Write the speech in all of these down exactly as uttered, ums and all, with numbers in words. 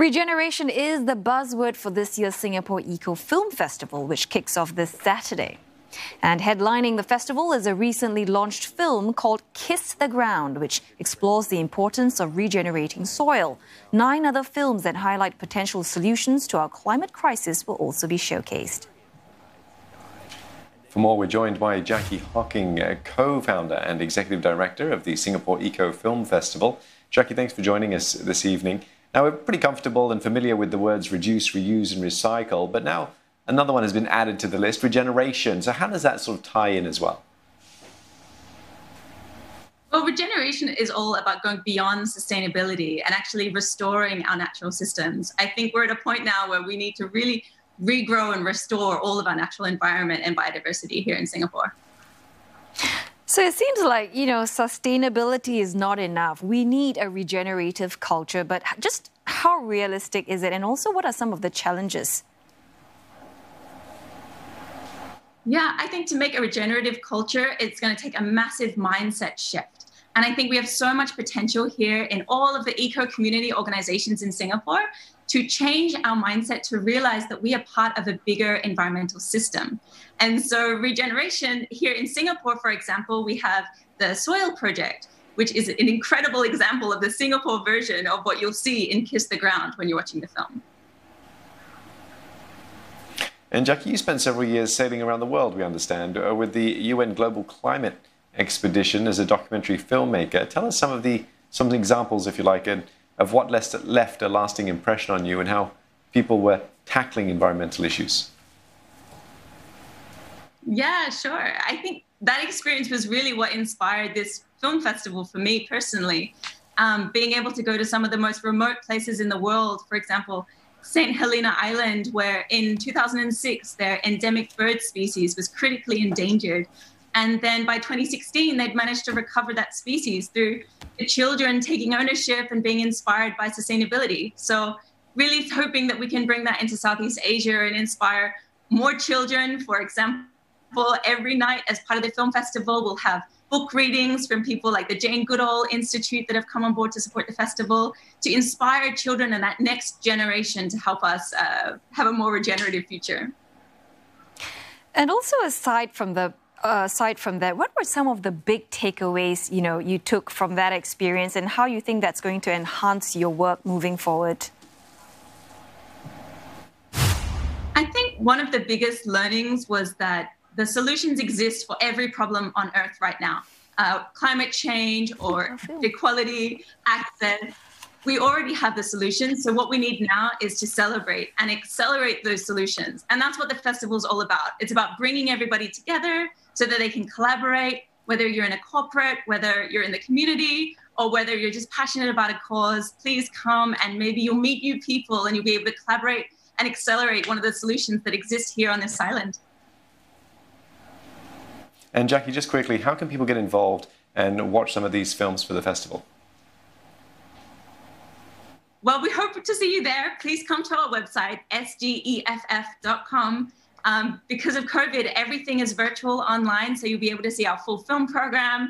Regeneration is the buzzword for this year's Singapore Eco Film Festival, which kicks off this Saturday. And headlining the festival is a recently launched film called Kiss the Ground, which explores the importance of regenerating soil. Nine other films that highlight potential solutions to our climate crisis will also be showcased. For more, we're joined by Jacqui Hocking, co-founder and executive director of the Singapore Eco Film Festival. Jacqui, thanks for joining us this evening. Now, we're pretty comfortable and familiar with the words reduce, reuse and recycle, but now another one has been added to the list, regeneration. So how does that sort of tie in as well? Well, regeneration is all about going beyond sustainability and actually restoring our natural systems. I think we're at a point now where we need to really regrow and restore all of our natural environment and biodiversity here in Singapore. So it seems like, you know, sustainability is not enough. We need a regenerative culture, but just how realistic is it? And also, what are some of the challenges? Yeah, I think to make a regenerative culture, it's going to take a massive mindset shift. And I think we have so much potential here in all of the eco-community organizations in Singapore to change our mindset to realize that we are part of a bigger environmental system. And so regeneration here in Singapore, for example, we have the Soil Project, which is an incredible example of the Singapore version of what you'll see in Kiss the Ground when you're watching the film. And Jacqui, you spent several years sailing around the world, we understand, with the U N Global Climate Expedition as a documentary filmmaker. Tell us some of the some examples, if you like, and of what left a lasting impression on you and how people were tackling environmental issues. Yeah, sure. I think that experience was really what inspired this film festival for me personally. Um, being able to go to some of the most remote places in the world, for example, Saint Helena Island, where in two thousand six their endemic bird species was critically endangered. And then by twenty sixteen, they'd managed to recover that species through the children taking ownership and being inspired by sustainability. So really hoping that we can bring that into Southeast Asia and inspire more children. For example, every night as part of the film festival, we'll have book readings from people like the Jane Goodall Institute that have come on board to support the festival, to inspire children and that next generation to help us uh, have a more regenerative future. And also, aside from the Uh, aside from that, what were some of the big takeaways, you know, you took from that experience and how you think that's going to enhance your work moving forward? I think one of the biggest learnings was that the solutions exist for every problem on Earth right now. Uh, climate change or equality, access. We already have the solutions, so what we need now is to celebrate and accelerate those solutions. And that's what the festival's all about. It's about bringing everybody together so that they can collaborate, whether you're in a corporate, whether you're in the community, or whether you're just passionate about a cause. Please come and maybe you'll meet new people and you'll be able to collaborate and accelerate one of the solutions that exist here on this island. And Jacqui, just quickly, how can people get involved and watch some of these films for the festival? Well, we hope to see you there. Please come to our website, S G E F F dot com. Um, because of COVID, everything is virtual online, so you'll be able to see our full film program,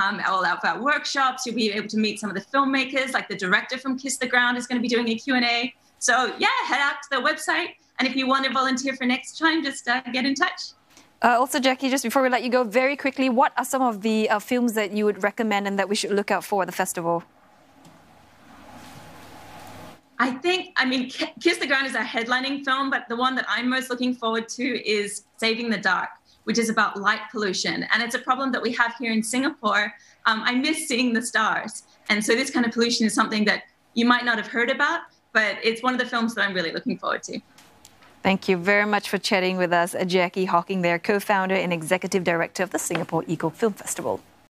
um, all of our workshops. You'll be able to meet some of the filmmakers, like the director from Kiss the Ground is going to be doing a Q and A. So, yeah, head out to the website. And if you want to volunteer for next time, just uh, get in touch. Uh, also, Jacqui, just before we let you go, very quickly, what are some of the uh, films that you would recommend and that we should look out for at the festival? I think, I mean, Kiss the Ground is our headlining film, but the one that I'm most looking forward to is Saving the Dark, which is about light pollution. And it's a problem that we have here in Singapore. Um, I miss seeing the stars. And so this kind of pollution is something that you might not have heard about, but it's one of the films that I'm really looking forward to. Thank you very much for chatting with us, Jacqui Hocking there, co-founder and executive director of the Singapore Eco Film Festival.